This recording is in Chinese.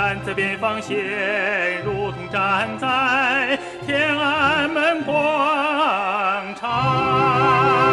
站在边防线，如同站在天安门广场。